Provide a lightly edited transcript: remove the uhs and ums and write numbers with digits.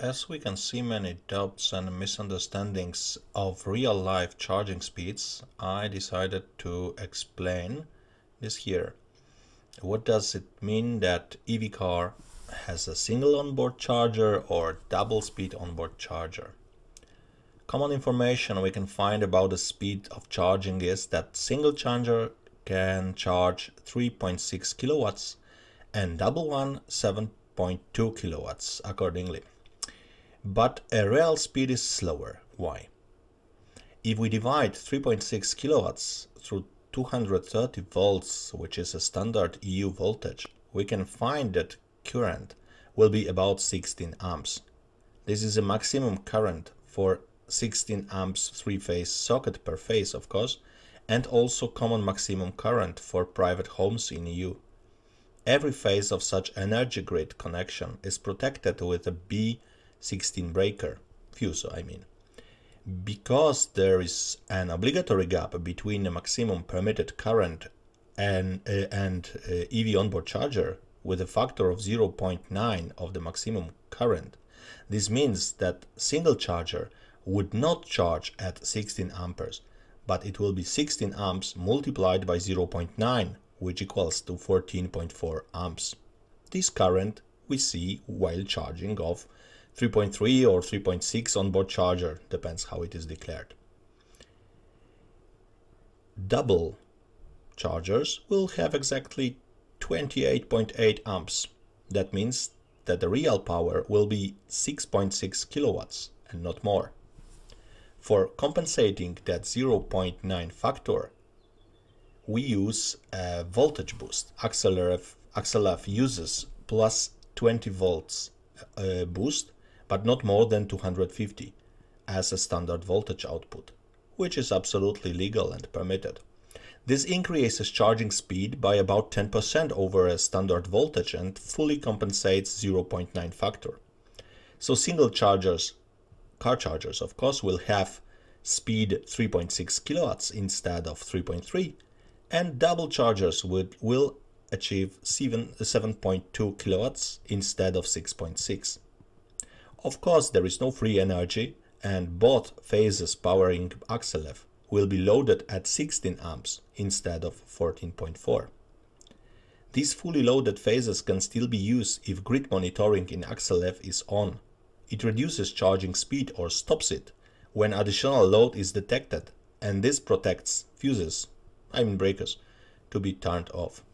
As we can see many doubts and misunderstandings of real-life charging speeds, I decided to explain this here. What does it mean that EV car has a single onboard charger or double speed onboard charger? Common information we can find about the speed of charging is that single charger can charge 3.6 kilowatts and double one 7.2 kilowatts accordingly. But a real speed is slower. Why? If we divide 3.6 kilowatts through 230 volts, which is a standard EU voltage, we can find that current will be about 16 amps. This is a maximum current for 16 amps three-phase socket per phase, of course, and also common maximum current for private homes in EU. Every phase of such energy grid connection is protected with a B16 breaker, fuse I mean, because there is an obligatory gap between the maximum permitted current and EV onboard charger with a factor of 0.9 of the maximum current. This means that single charger would not charge at 16 amperes, but it will be 16 amps multiplied by 0.9, which equals to 14.4 amps. This current we see while charging of 3.3 or 3.6 onboard charger, depends how it is declared. Double chargers will have exactly 28.8 amps. That means that the real power will be 6.6 kilowatts and not more. For compensating that 0.9 factor, we use a voltage boost. Axelev uses plus 20 volts boost, but not more than 250 as a standard voltage output, which is absolutely legal and permitted. This increases charging speed by about 10% over a standard voltage and fully compensates 0.9 factor. So single chargers, car chargers of course, will have speed 3.6 kilowatts instead of 3.3, and double chargers will achieve 7.2 kilowatts instead of 6.6. Of course, there is no free energy, and both phases powering Axelev will be loaded at 16 amps instead of 14.4. These fully loaded phases can still be used if grid monitoring in Axelev is on. It reduces charging speed or stops it when additional load is detected, and this protects fuses, I mean breakers, to be turned off.